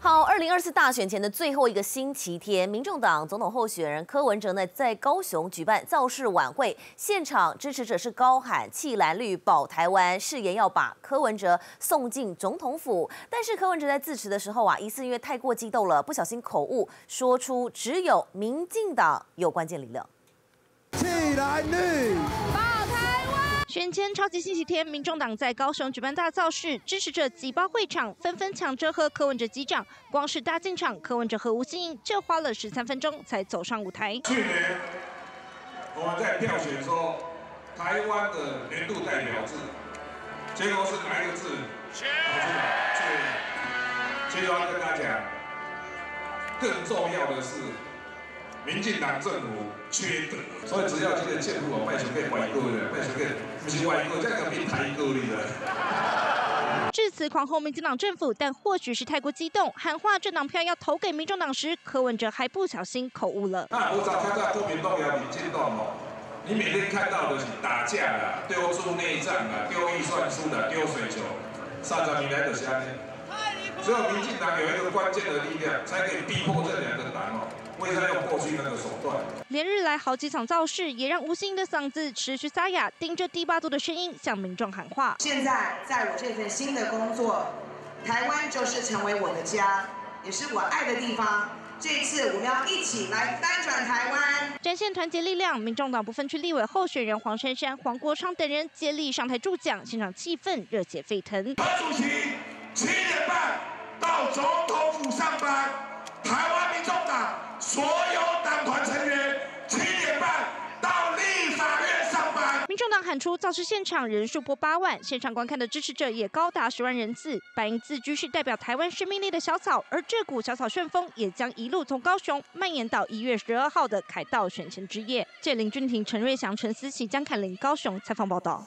好，2024大选前的最后一个星期天，民众党总统候选人柯文哲呢在高雄举办造势晚会，现场支持者是高喊“弃蓝绿保台湾”，誓言要把柯文哲送进总统府。但是柯文哲在致辞的时候啊，疑似因为太过激动了，不小心口误，说出只有民进党有关键力量。弃蓝绿。 选前超级星期天，民众党在高雄举办大造势，支持者挤爆会场，纷纷抢着和柯文哲击掌。光是大进场，柯文哲和吴欣盈就花了13分钟才走上舞台。去年我们在票选说台湾的年度代表字，结果是哪一个字？其实我要跟大家讲，更重要的是。 民进党政府缺德，所以只要今天政府拜托给外国人，拜托给不是外国，这个平台够力了。至此狂轰民进党政府，但或许是太过激动，喊话政党票要投给民众党时，柯文哲还不小心口误了。那我早看到国民党要民进党哦，你每天看到的是打架啦、丢猪内脏啦、丢预算书啦、丢水球，上场你来得下呢？只有民进党有一个关键的力量，才可以逼迫这两个党哦。 为他用过去那个手段，连日来好几场造势，也让吴欣盈的嗓子持续沙哑，盯着第8度的声音向民众喊话。现在，在我这份新的工作，台湾就是成为我的家，也是我爱的地方。这次我们要一起来翻转台湾，展现团结力量。民众党不分区立委候选人黄珊珊、黄国昌等人接力上台助讲，现场气氛热血沸腾。党主席7点半到总统府上班，台湾民众党。 所有党团成员7点半到立法院上班。民众党喊出造势现场人数破8万，现场观看的支持者也高达10万人次。白银自居是代表台湾生命力的小草，而这股小草旋风也将一路从高雄蔓延到1月12号的凯道选前之夜。谢林俊廷、陈瑞祥、陈思琪、江凯琳，高雄采访报道。